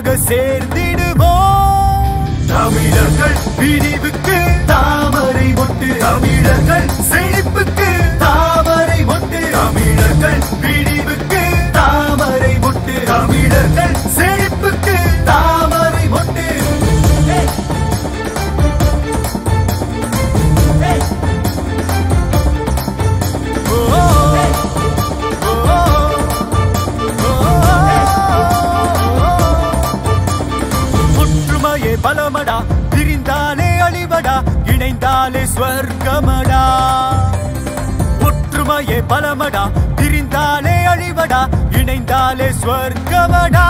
ஒன்றாக சேர்ந்திடுவோம். தமிழர்கள் பிரிவுக்கு தாமரை ஒட்டு, தமிழர்கள் செழிப்புக்கு தாமரை ஒட்டு, தமிழர்கள் பிரிவுக்கு தாமரை ஒட்டு, தமிழர்கள் செழிப்புக்கு தாமரை ஒட்டு. பலமடா பிரிந்தாலே அழிவடா, இணைந்தாலே ஸ்வர்க்கமடா. ஒற்றுமையே பலமடா பிரிந்தாலே அழிவடா, இணைந்தாலே ஸ்வர்க்கமடா.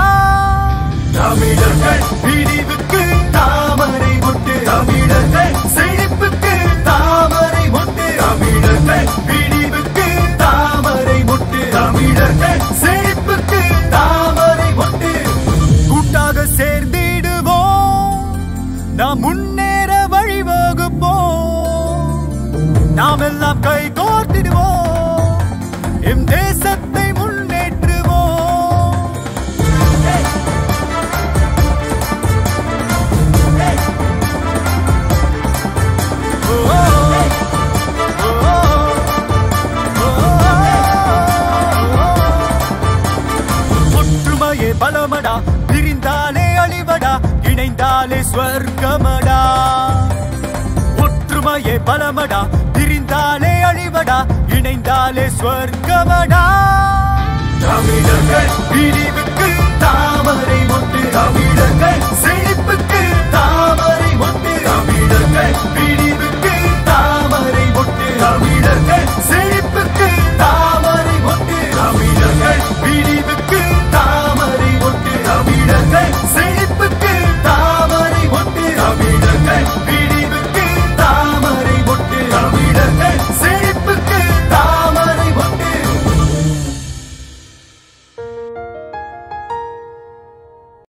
தமிழர்கள் பிரிவுக்கு தாமரை ஒட்டு, தமிழர்கள் செழிப்புக்கு தாமரை ஒட்டு, தமிழர்கள் பிரிவுக்கு தாமரை ஒட்டு, தமிழர்கள் செழிப்புக்கு தாமரை ஒட்டு. கூட்டாக சேர்ந்திடுவோம், நாம் முன்னேற வழிவகுப்போம், நாம் எல்லாம் கை கோர்த்திடுவோம், எம் தேசத்தை முன்னேற்றுவோம். ஒற்றுமையே பலமடா பிரிந்தாலே அழிவடா, இணைந்தாலே ஸ்வர்க்கமடா. ஒற்றுமையே பலமடா பிரிந்தாலே அழிவடா, இணைந்தாலே ஸ்வர்க்கமடா.